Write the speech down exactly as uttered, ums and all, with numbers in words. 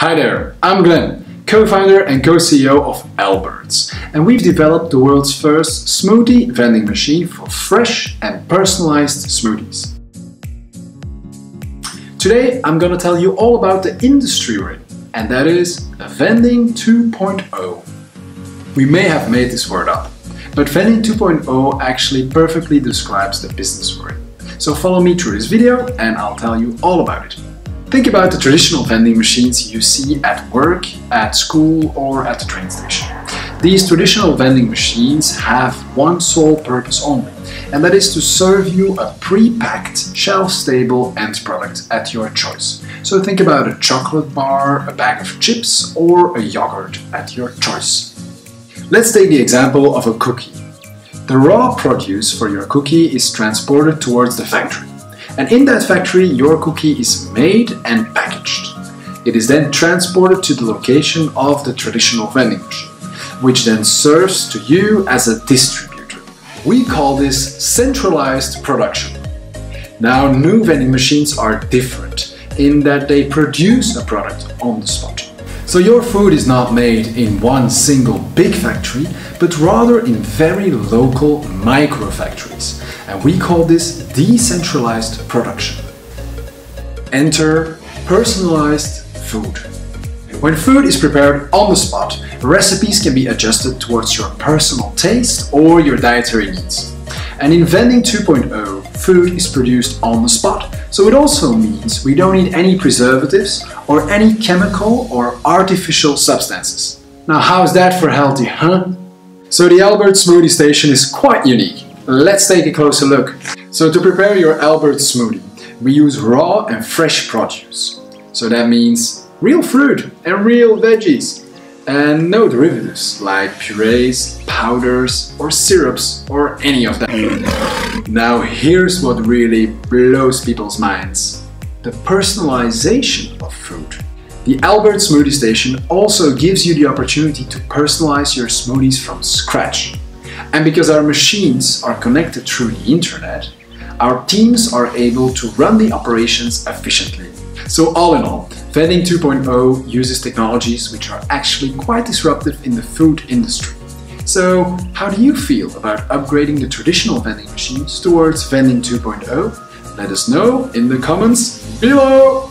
Hi there, I'm Glenn, co-founder and co-C E O of Alberts, and we've developed the world's first smoothie vending machine for fresh and personalized smoothies. Today I'm gonna tell you all about the industry we're in, and that is Vending two point oh. We may have made this word up, but Vending two point oh actually perfectly describes the business we're in. So follow me through this video and I'll tell you all about it. Think about the traditional vending machines you see at work, at school, or at the train station. These traditional vending machines have one sole purpose only, and that is to serve you a pre-packed, shelf-stable end product at your choice. So think about a chocolate bar, a bag of chips, or a yogurt at your choice. Let's take the example of a cookie. The raw produce for your cookie is transported towards the factory. And in that factory, your cookie is made and packaged. It is then transported to the location of the traditional vending machine, which then serves to you as a distributor. We call this centralized production. Now, new vending machines are different in that they produce a product on the spot. So your food is not made in one single big factory, but rather in very local micro factories. And we call this decentralized production. Enter personalized food. When food is prepared on the spot, recipes can be adjusted towards your personal taste or your dietary needs. And in Vending two point oh, food is produced on the spot, so it also means we don't need any preservatives or any chemical or artificial substances. Now, how's that for healthy, huh? So the Alberts smoothie station is quite unique. Let's take a closer look. So to prepare your Alberts smoothie, we use raw and fresh produce. So that means real fruit and real veggies. And no derivatives like purees, powders, or syrups, or any of that. Now here's what really blows people's minds. The personalization of food. The Alberts smoothie station also gives you the opportunity to personalize your smoothies from scratch. And because our machines are connected through the internet, our teams are able to run the operations efficiently. So all in all, Vending two point oh uses technologies which are actually quite disruptive in the food industry. So how do you feel about upgrading the traditional vending machines towards Vending two point oh? Let us know in the comments below!